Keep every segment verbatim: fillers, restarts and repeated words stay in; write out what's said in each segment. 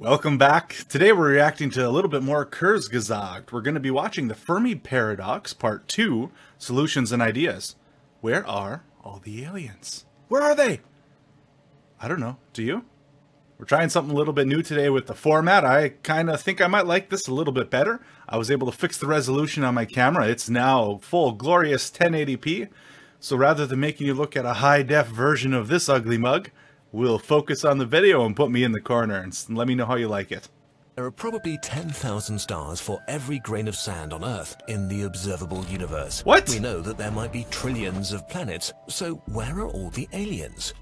Welcome back. Today we're reacting to a little bit more Kurzgesagt. We're going to be watching the Fermi Paradox, Part two, Solutions and Ideas. Where are all the aliens? Where are they? I don't know. Do you? We're trying something a little bit new today with the format. I kind of think I might like this a little bit better. I was able to fix the resolution on my camera. It's now full glorious ten eighty p. So rather than making you look at a high-def version of this ugly mug, we'll focus on the video and put me in the corner and let me know how you like it. There are probably ten thousand stars for every grain of sand on Earth in the observable universe. What? We know that there might be trillions of planets, so where are all the aliens?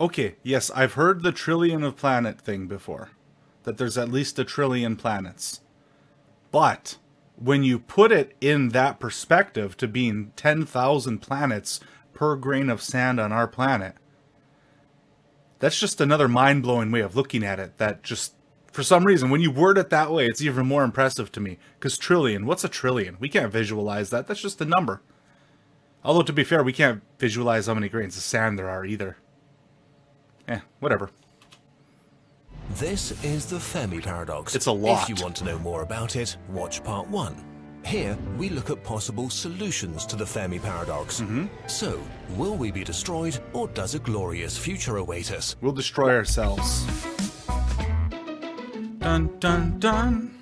Okay, yes, I've heard the trillion of planet thing before. That there's at least a trillion planets. But when you put it in that perspective to being ten thousand planets per grain of sand on our planet, that's just another mind-blowing way of looking at it that just, for some reason, when you word it that way, it's even more impressive to me. Because trillion, what's a trillion? We can't visualize that. That's just a number. Although, to be fair, we can't visualize how many grains of sand there are either. Eh, whatever. This is the Fermi Paradox. It's a lot. If you want to know more about it, watch Part one. Here, we look at possible solutions to the Fermi Paradox. Mm-hmm. So, will we be destroyed, or does a glorious future await us? We'll destroy ourselves. Dun, dun, dun.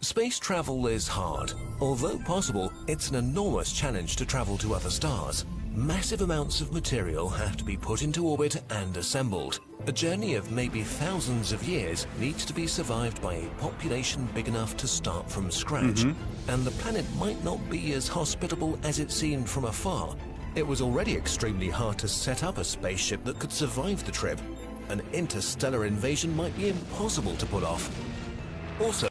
Space travel is hard. Although possible, it's an enormous challenge to travel to other stars. Massive amounts of material have to be put into orbit and assembled. A journey of maybe thousands of years needs to be survived by a population big enough to start from scratch. Mm-hmm. And the planet might not be as hospitable as it seemed from afar. It was already extremely hard to set up a spaceship that could survive the trip. An interstellar invasion might be impossible to pull off. Also,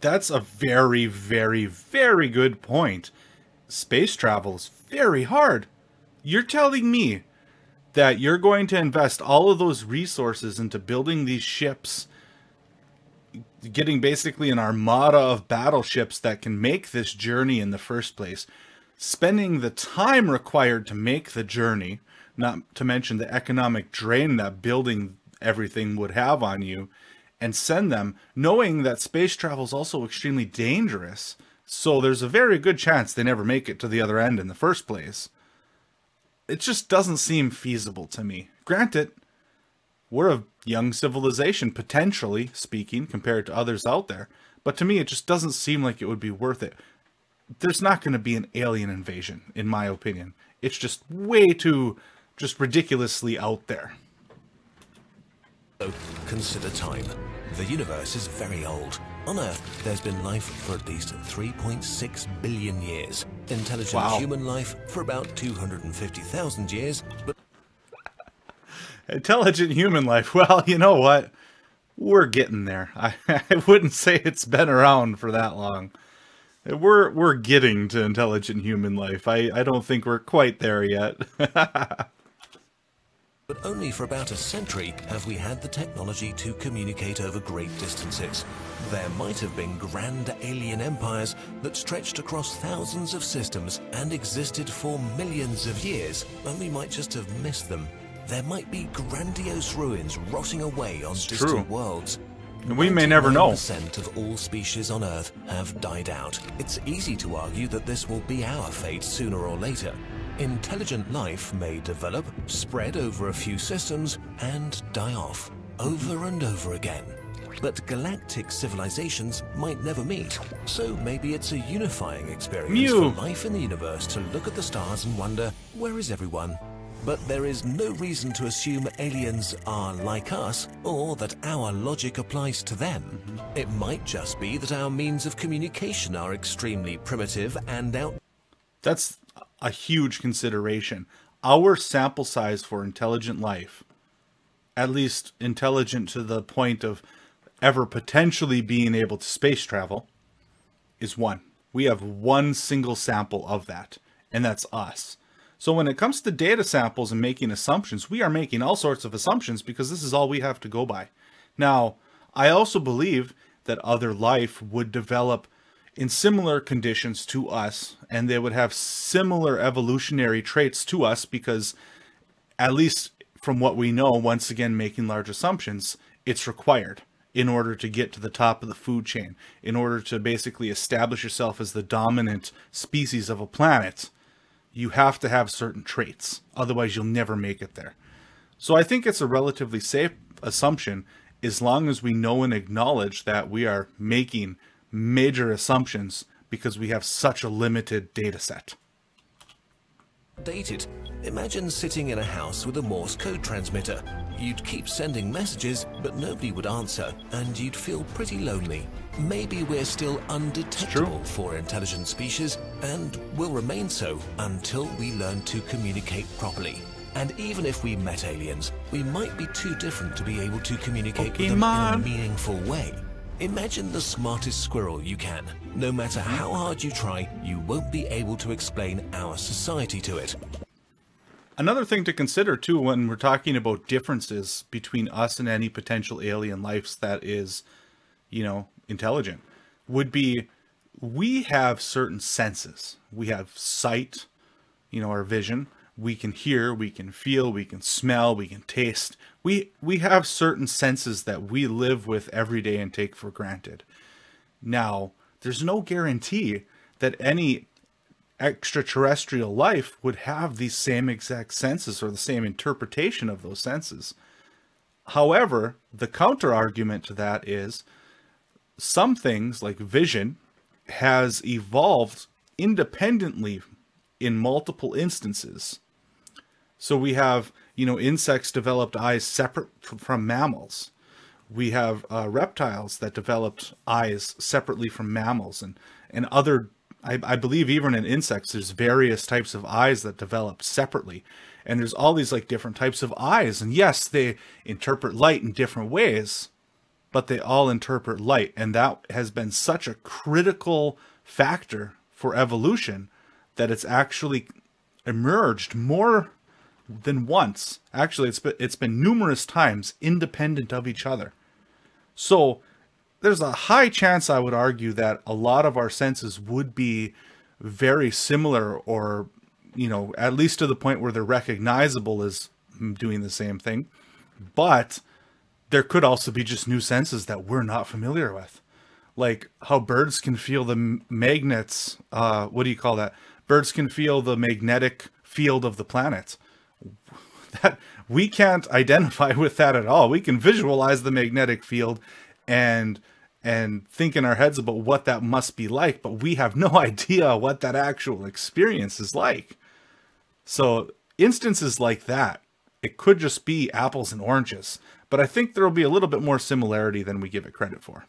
that's a very, very, very good point. Space travel is very hard. You're telling me that you're going to invest all of those resources into building these ships, getting basically an armada of battleships that can make this journey in the first place, spending the time required to make the journey, not to mention the economic drain that building everything would have on you, and send them, knowing that space travel is also extremely dangerous, so there's a very good chance they never make it to the other end in the first place. It just doesn't seem feasible to me. Granted, we're a young civilization, potentially speaking, compared to others out there. But to me, it just doesn't seem like it would be worth it. There's not going to be an alien invasion, in my opinion. It's just way too, just ridiculously out there. Consider time. The universe is very old. On Earth, there's been life for at least three point six billion years. Intelligent wow. Human life for about two hundred fifty thousand years. But intelligent human life. Well, you know what? We're getting there. I, I wouldn't say it's been around for that long. We're we're getting to intelligent human life. I, I don't think we're quite there yet. But only for about a century have we had the technology to communicate over great distances. There might have been grand alien empires that stretched across thousands of systems and existed for millions of years, and we might just have missed them. There might be grandiose ruins rotting away on it's distant true. worlds. And we may never know. ninety-nine percent of all species on Earth have died out. It's easy to argue that this will be our fate sooner or later. Intelligent life may develop, spread over a few systems, and die off, over and over again. But galactic civilizations might never meet, so maybe it's a unifying experience Mew. for life in the universe to look at the stars and wonder, where is everyone? But there is no reason to assume aliens are like us, or that our logic applies to them. Mm-hmm. It might just be that our means of communication are extremely primitive and out... That's... a huge consideration. Our sample size for intelligent life, at least intelligent to the point of ever potentially being able to space travel, is one. We have one single sample of that, and that's us. So when it comes to data samples and making assumptions, we are making all sorts of assumptions because this is all we have to go by. Now, I also believe that other life would develop in similar conditions to us, and they would have similar evolutionary traits to us because, at least from what we know, once again, making large assumptions, it's required in order to get to the top of the food chain, in order to basically establish yourself as the dominant species of a planet. You have to have certain traits, otherwise you'll never make it there. So I think it's a relatively safe assumption, as long as we know and acknowledge that we are making major assumptions because we have such a limited data set. Dated. Imagine sitting in a house with a Morse code transmitter. You'd keep sending messages, but nobody would answer, and you'd feel pretty lonely. Maybe we're still undetectable for intelligent species, and will remain so until we learn to communicate properly. And even if we met aliens, we might be too different to be able to communicate Pokemon. with them in a meaningful way. Imagine the smartest squirrel you can. No matter how hard you try, you won't be able to explain our society to it. Another thing to consider too when we're talking about differences between us and any potential alien life that is, you know, intelligent, would be we have certain senses. We have sight, you know, our vision. We can hear, we can feel, we can smell, we can taste. We, we have certain senses that we live with every day and take for granted. Now, there's no guarantee that any extraterrestrial life would have these same exact senses or the same interpretation of those senses. However, the counter argument to that is some things like vision has evolved independently in multiple instances. So we have, you know, insects developed eyes separate from mammals. We have uh, reptiles that developed eyes separately from mammals, and, and other, I, I believe even in insects, there's various types of eyes that develop separately. And there's all these like different types of eyes. And yes, they interpret light in different ways, but they all interpret light. And that has been such a critical factor for evolution that it's actually emerged more than once. Actually, it's been, it's been numerous times independent of each other. So there's a high chance, I would argue, that a lot of our senses would be very similar, or, you know, at least to the point where they're recognizable as doing the same thing. But there could also be just new senses that we're not familiar with. Like how birds can feel the magnets, uh, what do you call that? Birds can feel the magnetic field of the planet. That, we can't identify with that at all. We can visualize the magnetic field and and think in our heads about what that must be like, but we have no idea what that actual experience is like. So instances like that, it could just be apples and oranges. But I think there will be a little bit more similarity than we give it credit for.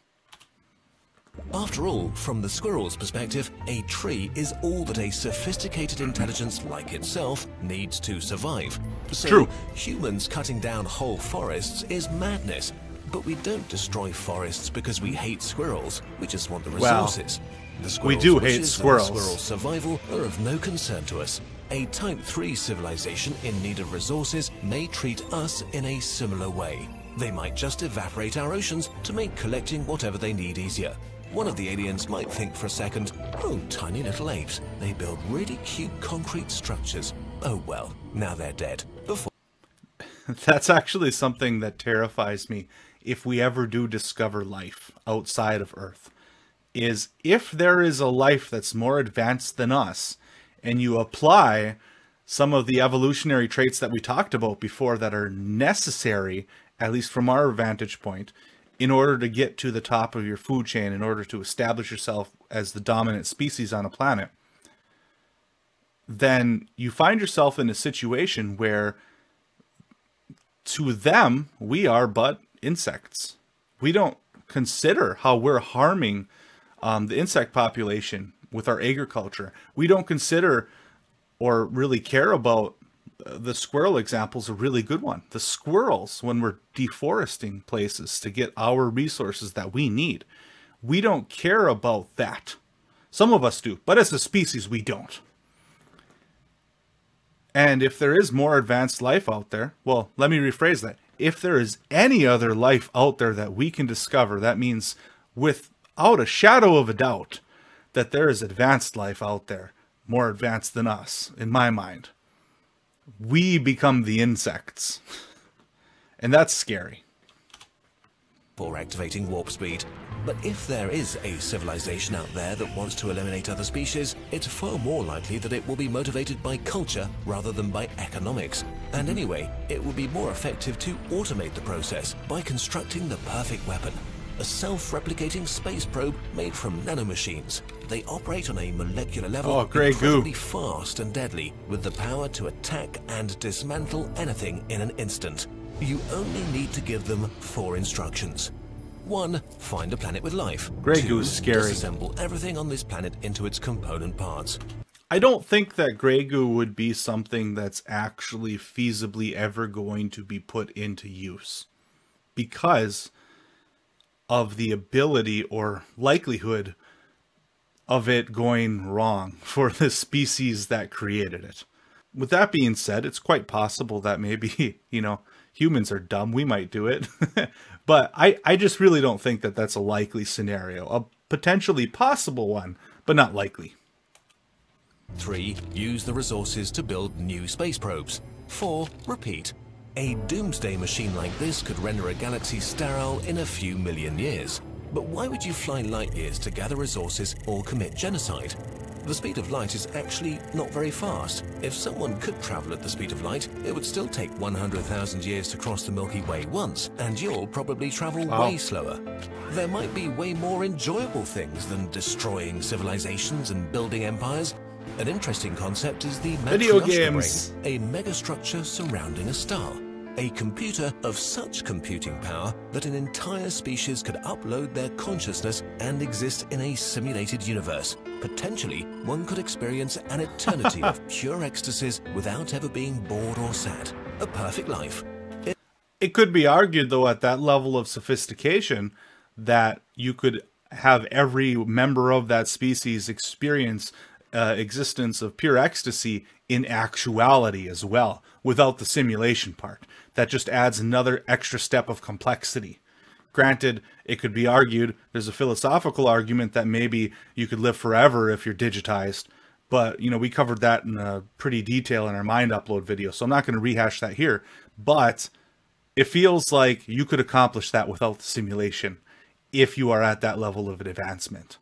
After all, from the squirrel's perspective, a tree is all that a sophisticated intelligence like itself needs to survive. So, True. humans cutting down whole forests is madness. But we don't destroy forests because we hate squirrels. We just want the resources. Well, the squirrel's we do hate squirrels. Squirrel survival are of no concern to us. A type three civilization in need of resources may treat us in a similar way. They might just evaporate our oceans to make collecting whatever they need easier. One of the aliens might think for a second, oh, tiny little apes, they build really cute concrete structures. Oh well, now they're dead. Before That's actually something that terrifies me if we ever do discover life outside of Earth, is if there is a life that's more advanced than us, and you apply some of the evolutionary traits that we talked about before that are necessary, at least from our vantage point, in order to get to the top of your food chain, in order to establish yourself as the dominant species on a planet, then you find yourself in a situation where to them, we are but insects. We don't consider how we're harming um, the insect population with our agriculture. We don't consider or really care about the squirrel example is a really good one. The squirrels, when we're deforesting places to get our resources that we need, we don't care about that. Some of us do, but as a species, we don't. And if there is more advanced life out there, well, let me rephrase that. If there is any other life out there that we can discover, that means without a shadow of a doubt that there is advanced life out there, more advanced than us, in my mind. We become the insects. And that's scary. For activating warp speed. But if there is a civilization out there that wants to eliminate other species, it's far more likely that it will be motivated by culture rather than by economics. And anyway, it would be more effective to automate the process by constructing the perfect weapon. A self-replicating space probe made from nanomachines. They operate on a molecular level, oh, grey goo, incredibly fast and deadly, with the power to attack and dismantle anything in an instant. You only need to give them four instructions. One, find a planet with life. Grey goo is scary. Disassemble everything on this planet into its component parts. I don't think that grey goo would be something that's actually feasibly ever going to be put into use, because of the ability or likelihood of it going wrong for the species that created it. With that being said, it's quite possible that maybe, you know, humans are dumb, we might do it. But I, I just really don't think that that's a likely scenario. A potentially possible one, but not likely. Three, use the resources to build new space probes. Four, repeat. A doomsday machine like this could render a galaxy sterile in a few million years. But why would you fly light years to gather resources or commit genocide? The speed of light is actually not very fast. If someone could travel at the speed of light, it would still take one hundred thousand years to cross the Milky Way once, and you'll probably travel oh. way slower. There might be way more enjoyable things than destroying civilizations and building empires. An interesting concept is the video games ring, a megastructure surrounding a star. A computer of such computing power that an entire species could upload their consciousness and exist in a simulated universe. Potentially, one could experience an eternity of pure ecstasies without ever being bored or sad. A perfect life. It, it could be argued, though, at that level of sophistication, that you could have every member of that species experience uh, existence of pure ecstasy in actuality as well, without the simulation part. That just adds another extra step of complexity. Granted, it could be argued, there's a philosophical argument that maybe you could live forever if you're digitized, but you know, we covered that in a pretty detail in our mind upload video, so I'm not going to rehash that here, but it feels like you could accomplish that without the simulation if you are at that level of advancement.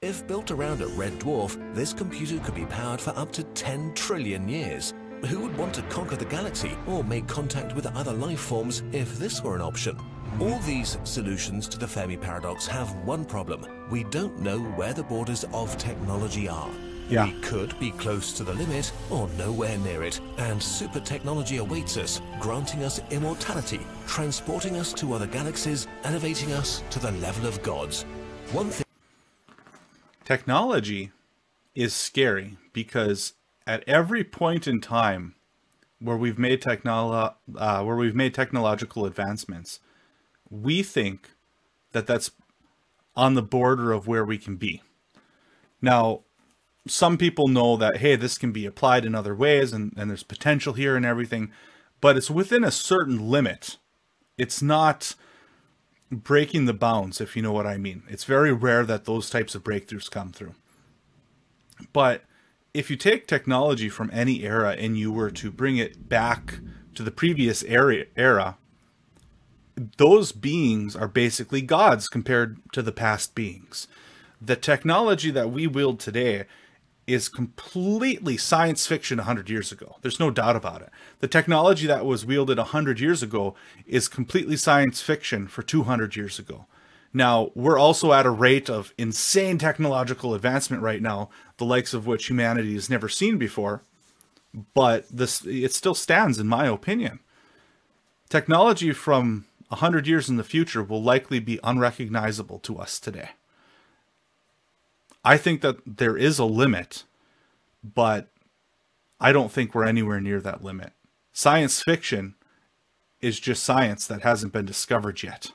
If built around a red dwarf, this computer could be powered for up to ten trillion years. Who would want to conquer the galaxy or make contact with other life forms if this were an option? All these solutions to the Fermi Paradox have one problem. We don't know where the borders of technology are. Yeah. We could be close to the limit or nowhere near it, and super technology awaits us, granting us immortality, transporting us to other galaxies, elevating us to the level of gods. One thing. Technology is scary because at every point in time where we've made technolo uh, where we've made technological advancements, we think that that's on the border of where we can be. Now, some people know that, hey, this can be applied in other ways and, and there's potential here and everything, but it's within a certain limit. It's not breaking the bounds, if you know what I mean. It's very rare that those types of breakthroughs come through. But if you take technology from any era and you were to bring it back to the previous era, era, those beings are basically gods compared to the past beings. The technology that we wield today is completely science fiction one hundred years ago. There's no doubt about it. The technology that was wielded one hundred years ago is completely science fiction for two hundred years ago. Now, we're also at a rate of insane technological advancement right now, the likes of which humanity has never seen before, but this, it still stands, in my opinion. Technology from one hundred years in the future will likely be unrecognizable to us today. I think that there is a limit, but I don't think we're anywhere near that limit. Science fiction is just science that hasn't been discovered yet.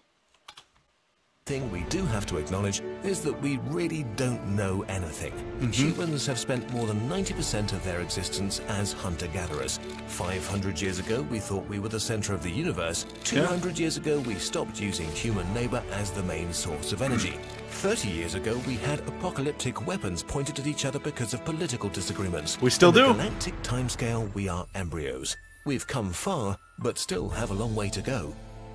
Thing we do have to acknowledge is that we really don't know anything. Mm-hmm. Humans have spent more than ninety percent of their existence as hunter-gatherers. five hundred years ago, we thought we were the center of the universe. two hundred yeah. years ago, we stopped using human labor as the main source of energy. thirty years ago, we had apocalyptic weapons pointed at each other because of political disagreements. We still do. On the galactic timescale, we are embryos. We've come far, but still have a long way to go.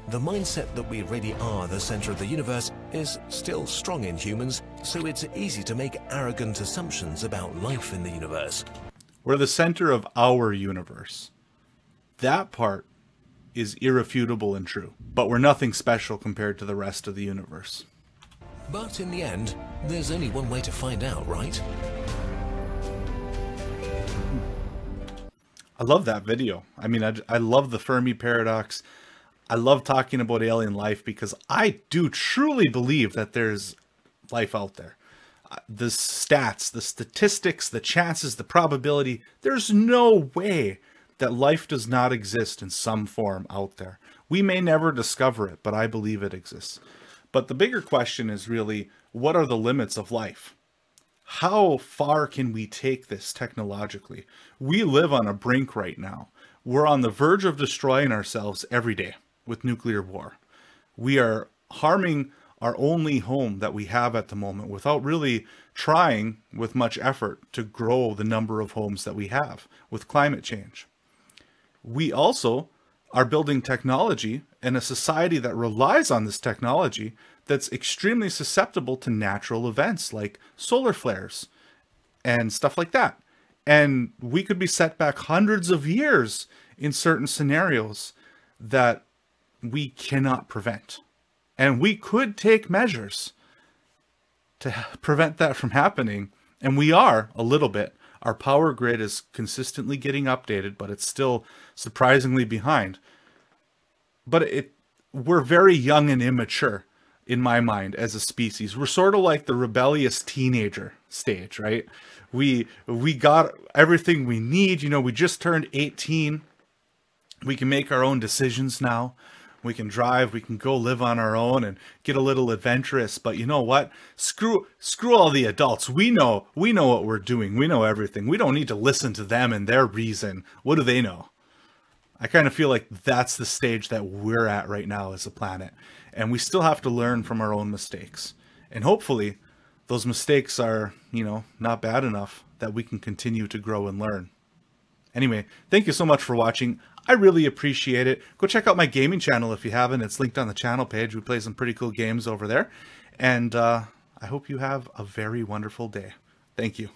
The mindset that we really are the center of the universe is still strong in humans, so it's easy to make arrogant assumptions about life in the universe. We're the center of our universe. That part is irrefutable and true, but we're nothing special compared to the rest of the universe. But in the end, there's only one way to find out, right? I love that video. I mean, I, I love the Fermi Paradox. I love talking about alien life because I do truly believe that there's life out there. The stats, the statistics, the chances, the probability, there's no way that life does not exist in some form out there. We may never discover it, but I believe it exists. But the bigger question is really, what are the limits of life? How far can we take this technologically? We live on a brink right now. We're on the verge of destroying ourselves every day with nuclear war. We are harming our only home that we have at the moment without really trying with much effort to grow the number of homes that we have with climate change. We also are building technology and a society that relies on this technology that's extremely susceptible to natural events like solar flares and stuff like that. And we could be set back hundreds of years in certain scenarios that we cannot prevent. And we could take measures to prevent that from happening. And we are a little bit. Our power grid is consistently getting updated, but it's still surprisingly behind. But it, we're very young and immature in my mind as a species. We're sort of like the rebellious teenager stage, right? We, we got everything we need. You know, we just turned eighteen. We can make our own decisions now. We can drive, we can go live on our own and get a little adventurous. But you know what? Screw, screw all the adults. We know, we know what we're doing. We know everything. We don't need to listen to them and their reason. What do they know? I kind of feel like that's the stage that we're at right now as a planet. And we still have to learn from our own mistakes. And hopefully those mistakes are, you know, not bad enough that we can continue to grow and learn. Anyway, thank you so much for watching. I really appreciate it. Go check out my gaming channel if you haven't. It's linked on the channel page. We play some pretty cool games over there. And uh, I hope you have a very wonderful day. Thank you.